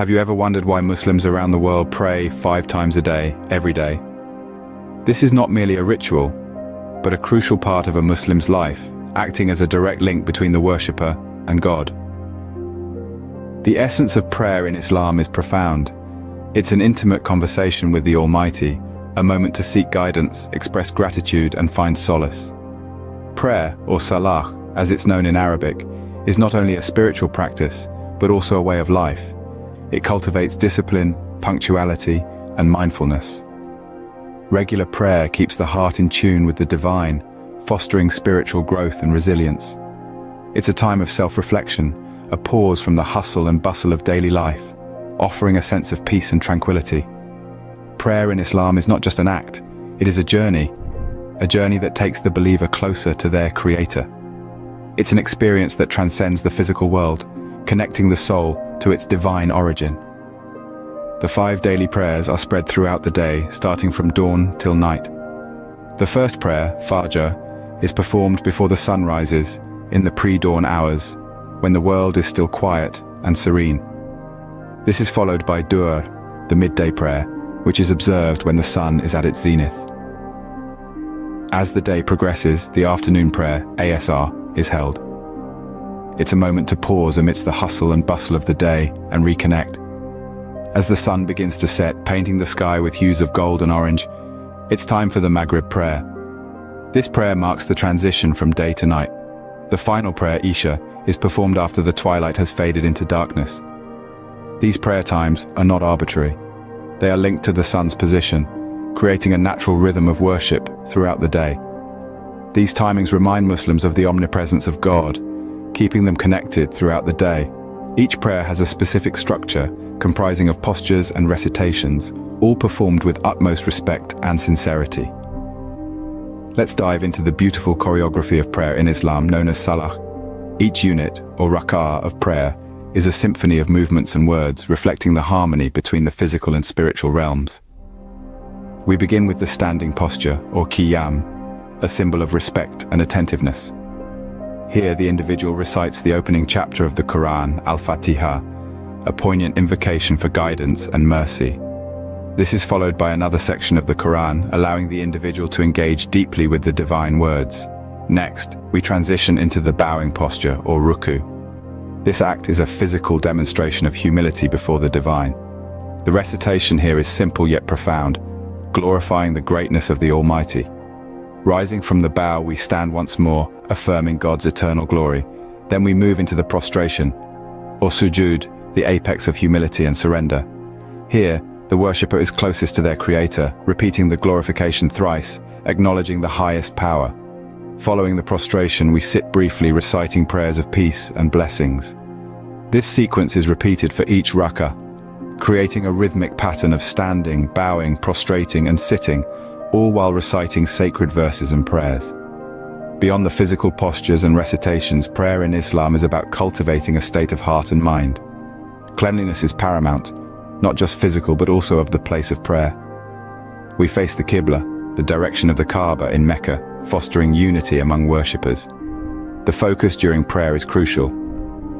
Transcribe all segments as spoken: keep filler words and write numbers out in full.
Have you ever wondered why Muslims around the world pray five times a day, every day? This is not merely a ritual, but a crucial part of a Muslim's life, acting as a direct link between the worshipper and God. The essence of prayer in Islam is profound. It's an intimate conversation with the Almighty, a moment to seek guidance, express gratitude, and find solace. Prayer, or Salah, as it's known in Arabic, is not only a spiritual practice, but also a way of life. It cultivates discipline, punctuality, and mindfulness. Regular prayer keeps the heart in tune with the divine, fostering spiritual growth and resilience. It's a time of self-reflection, a pause from the hustle and bustle of daily life, offering a sense of peace and tranquility. Prayer in Islam is not just an act, it is a journey, a journey that takes the believer closer to their Creator. It's an experience that transcends the physical world, connecting the soul to its divine origin. The five daily prayers are spread throughout the day, starting from dawn till night. The first prayer, Fajr, is performed before the sun rises, in the pre-dawn hours, when the world is still quiet and serene. This is followed by Dhuhr, the midday prayer, which is observed when the sun is at its zenith. As the day progresses, the afternoon prayer, Asr, is held. It's a moment to pause amidst the hustle and bustle of the day and reconnect. As the sun begins to set, painting the sky with hues of gold and orange, it's time for the Maghrib prayer. This prayer marks the transition from day to night. The final prayer, Isha, is performed after the twilight has faded into darkness. These prayer times are not arbitrary. They are linked to the sun's position, creating a natural rhythm of worship throughout the day. These timings remind Muslims of the omnipresence of God, keeping them connected throughout the day. Each prayer has a specific structure, comprising of postures and recitations, all performed with utmost respect and sincerity. Let's dive into the beautiful choreography of prayer in Islam, known as Salah. Each unit, or rakah, of prayer is a symphony of movements and words, reflecting the harmony between the physical and spiritual realms. We begin with the standing posture, or Qiyam, a symbol of respect and attentiveness. Here, the individual recites the opening chapter of the Quran, Al-Fatiha, a poignant invocation for guidance and mercy. This is followed by another section of the Quran, allowing the individual to engage deeply with the divine words. Next, we transition into the bowing posture, or ruku. This act is a physical demonstration of humility before the divine. The recitation here is simple yet profound, glorifying the greatness of the Almighty. Rising from the bow, we stand once more, affirming God's eternal glory. Then we move into the prostration, or sujud, the apex of humility and surrender. Here, the worshipper is closest to their Creator, repeating the glorification thrice, acknowledging the highest power. Following the prostration, we sit briefly reciting prayers of peace and blessings. This sequence is repeated for each rakah, creating a rhythmic pattern of standing, bowing, prostrating, and sitting, all while reciting sacred verses and prayers. Beyond the physical postures and recitations, prayer in Islam is about cultivating a state of heart and mind. Cleanliness is paramount, not just physical but also of the place of prayer. We face the Qibla, the direction of the Kaaba in Mecca, fostering unity among worshippers. The focus during prayer is crucial.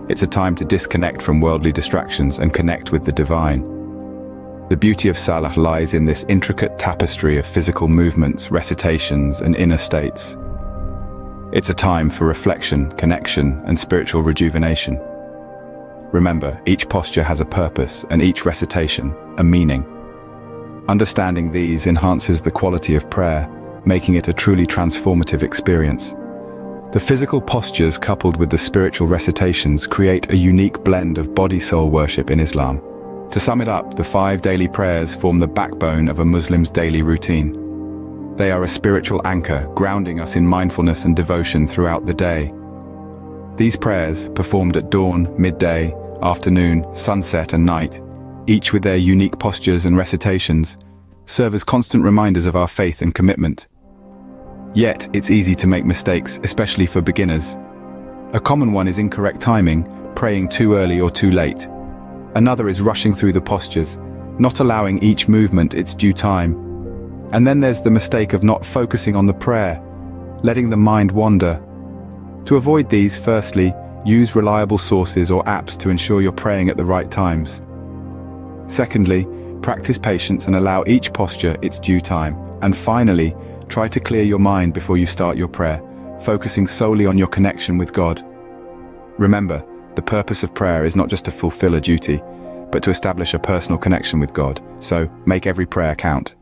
It's a time to disconnect from worldly distractions and connect with the divine. The beauty of Salah lies in this intricate tapestry of physical movements, recitations, and inner states. It's a time for reflection, connection, and spiritual rejuvenation. Remember, each posture has a purpose, and each recitation a meaning. Understanding these enhances the quality of prayer, making it a truly transformative experience. The physical postures coupled with the spiritual recitations create a unique blend of body-soul worship in Islam. To sum it up, the five daily prayers form the backbone of a Muslim's daily routine. They are a spiritual anchor, grounding us in mindfulness and devotion throughout the day. These prayers, performed at dawn, midday, afternoon, sunset and night, each with their unique postures and recitations, serve as constant reminders of our faith and commitment. Yet, it's easy to make mistakes, especially for beginners. A common one is incorrect timing, praying too early or too late. Another is rushing through the postures, not allowing each movement its due time. And then there's the mistake of not focusing on the prayer, letting the mind wander. To avoid these, firstly, use reliable sources or apps to ensure you're praying at the right times. Secondly, practice patience and allow each posture its due time. And finally, try to clear your mind before you start your prayer, focusing solely on your connection with God. Remember, the purpose of prayer is not just to fulfill a duty, but to establish a personal connection with God. So, make every prayer count.